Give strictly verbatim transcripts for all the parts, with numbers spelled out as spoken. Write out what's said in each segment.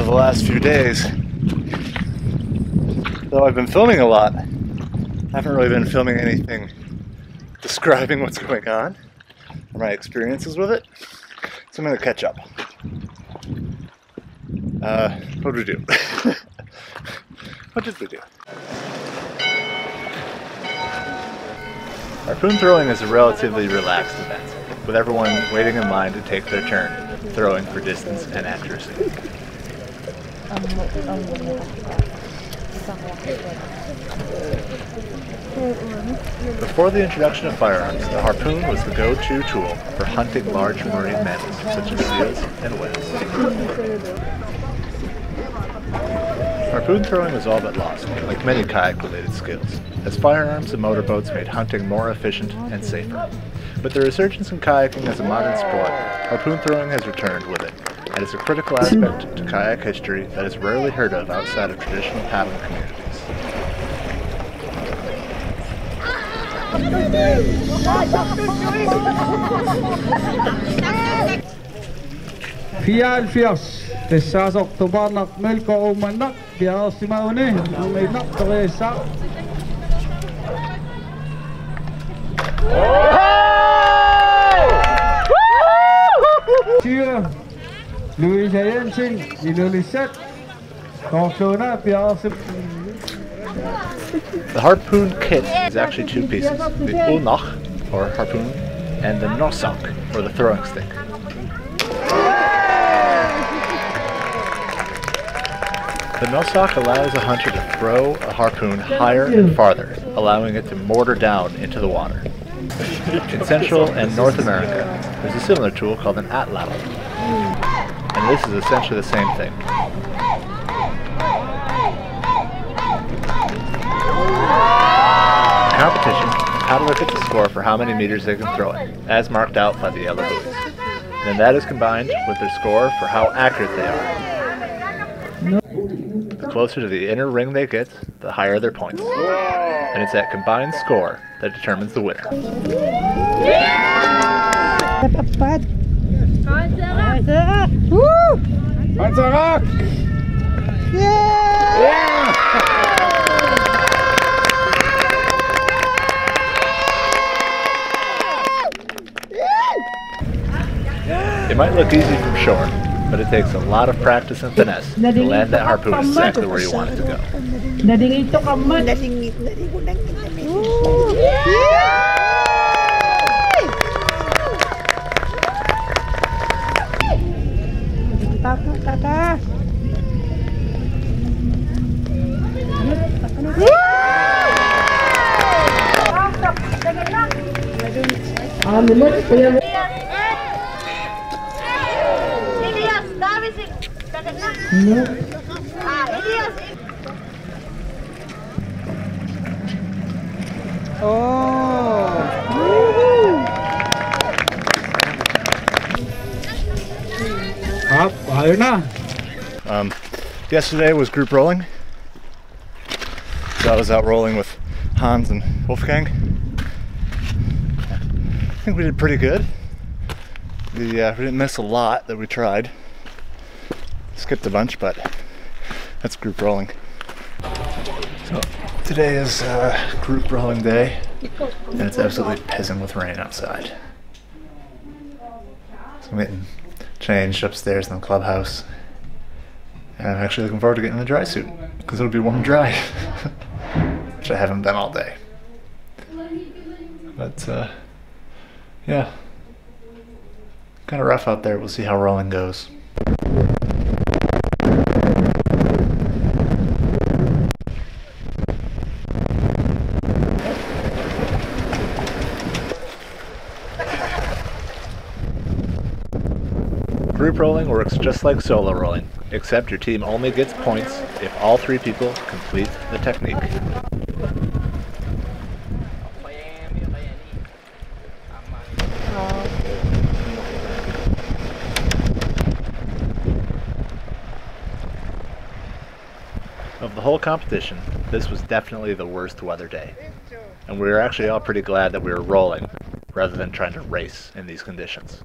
over the last few days. Though I've been filming a lot, I haven't really been filming anything describing what's going on or my experiences with it. So I'm going to catch up. Uh, what did we do? What did we do? Harpoon throwing is a relatively relaxed event, with everyone waiting in line to take their turn, throwing for distance and accuracy. Before the introduction of firearms, the harpoon was the go-to tool for hunting large marine mammals such as seals and whales. Harpoon throwing was all but lost, like many kayak-related skills, as firearms and motorboats made hunting more efficient and safer. With the resurgence in kayaking as a modern sport, harpoon throwing has returned with it, and is a critical aspect to kayak history that is rarely heard of outside of traditional paddling communities. Pia al fios, tesasok tubanak melko umanak, biya simaune, uminak teresa. Cheer. Louis Jensen, the harpoon kit is actually two pieces, the ulnach, or harpoon, and the norsak, or the throwing stick. The norsak allows a hunter to throw a harpoon higher and farther, allowing it to mortar down into the water. In Central and North America, there's a similar tool called an atlatl. And this is essentially the same thing. In competition, paddler gets a score for how many meters they can throw it, as marked out by the yellow buoys. Then that is combined with their score for how accurate they are. The closer to the inner ring they get, the higher their points. And it's that combined score that determines the winner. Yeah! Woo! Hans rock! Yeah! Yeah! It might look easy from shore, but it takes a lot of practice and finesse to land that harpoon exactly where you want it to go. Yeah! Oh. Um, yesterday was group rolling, so I was out rolling with Hans and Wolfgang. I think we did pretty good. The, uh, we didn't miss a lot that we tried. Skipped a bunch, but that's group rolling. So today is uh, group rolling day, and it's absolutely pissing with rain outside. So I'm getting changed upstairs in the clubhouse, and I'm actually looking forward to getting in the dry suit because it'll be warm and dry, which I haven't been all day. But uh, yeah, kind of rough out there. We'll see how rolling goes. Group rolling works just like solo rolling, except your team only gets points if all three people complete the technique. Of the whole competition, this was definitely the worst weather day, and we were actually all pretty glad that we were rolling rather than trying to race in these conditions.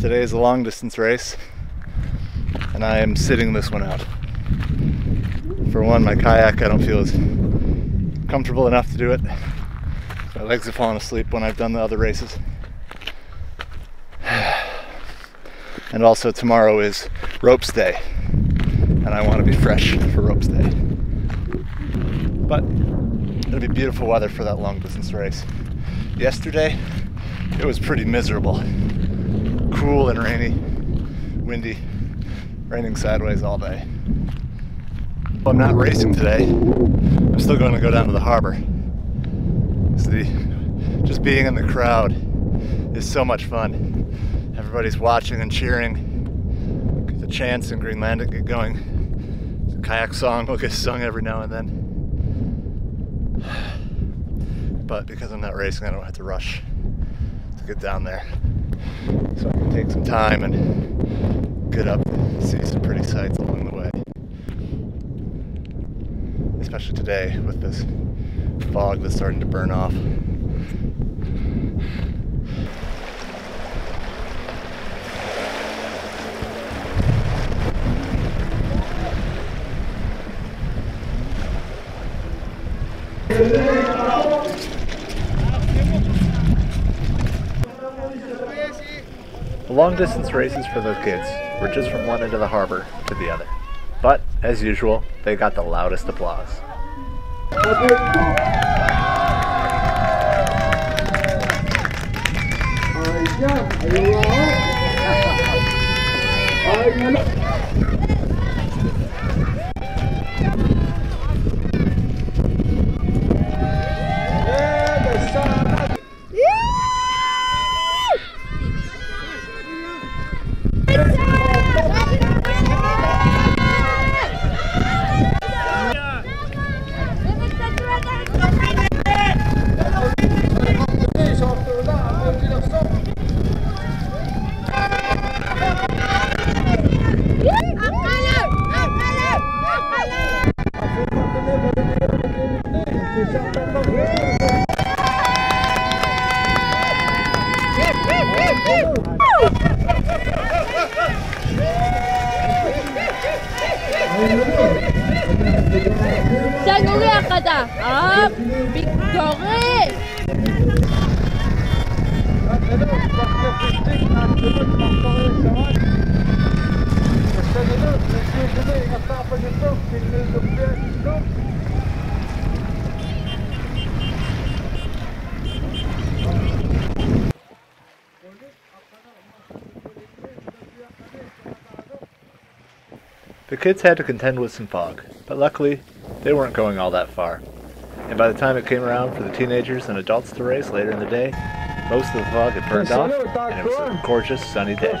Today is a long distance race, and I am sitting this one out. For one, my kayak, I don't feel is comfortable enough to do it. My legs have fallen asleep when I've done the other races. And also tomorrow is ropes day, and I want to be fresh for ropes day. But it'll be beautiful weather for that long distance race. Yesterday, it was pretty miserable. Cool and rainy, windy, raining sideways all day. Well, I'm not racing today. I'm still going to go down to the harbor. See, just being in the crowd is so much fun. Everybody's watching and cheering. Get the chants in Greenlandic get going. The kayak song will get sung every now and then. But because I'm not racing, I don't have to rush to get down there. So I can take some time and get up and see some pretty sights along the way. Especially today with this fog that's starting to burn off. The long distance races for those kids were just from one end of the harbor to the other. But, as usual, they got the loudest applause. The kids had to contend with some fog, but luckily, they weren't going all that far. And by the time it came around for the teenagers and adults to race later in the day, most of the fog had burned off, and it was a gorgeous sunny day. And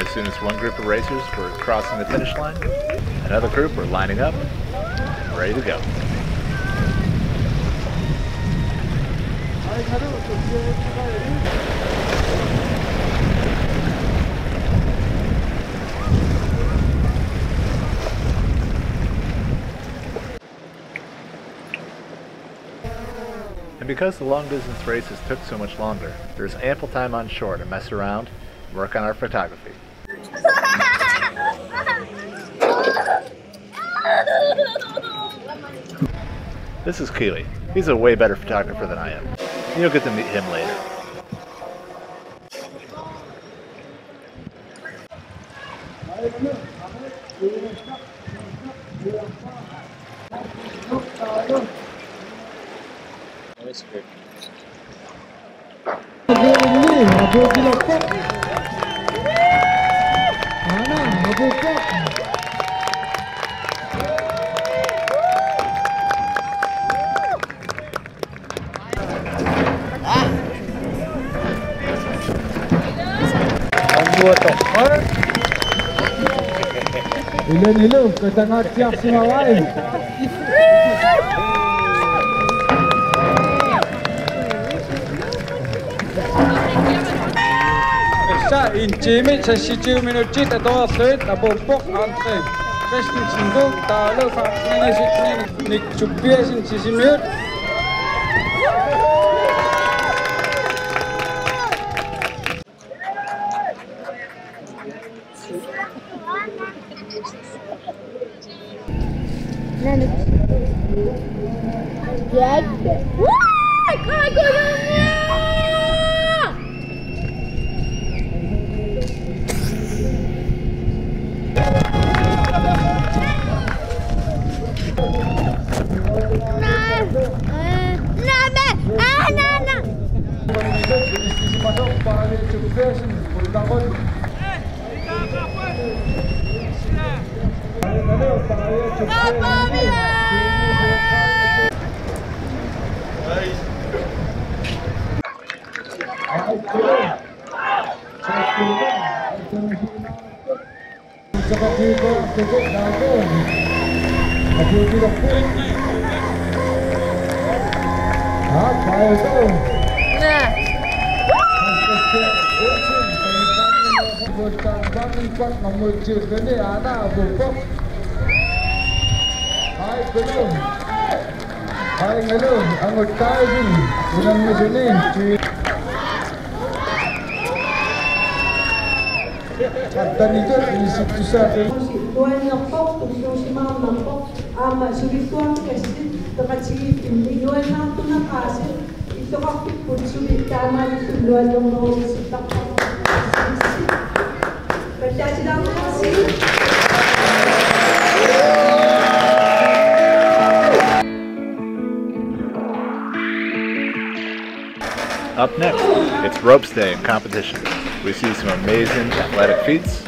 as soon as one group of racers were crossing the finish line, another group were lining up, ready to go. And because the long-distance races took so much longer, there was ample time on shore to mess around and work on our photography. This is Keely. He's a way better photographer than I am. You'll get to meet him later. What the fuck? Hello, hello, kata ngatiak Sulawesi. Sa intimit sa siju minutit atau set abopok antre. Kesting singgung talo faknya sini nik cupia sin sisiut. Up next, it's ropes day and competition. We see some amazing athletic feats.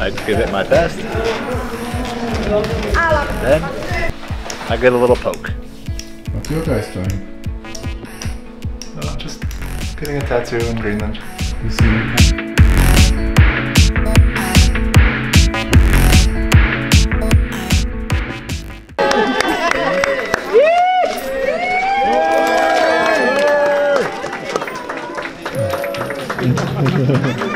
I give it my best. Then I get a little poke. What's your guys doing? Oh, just getting a tattoo in Greenland. You see? Ha, ha, ha.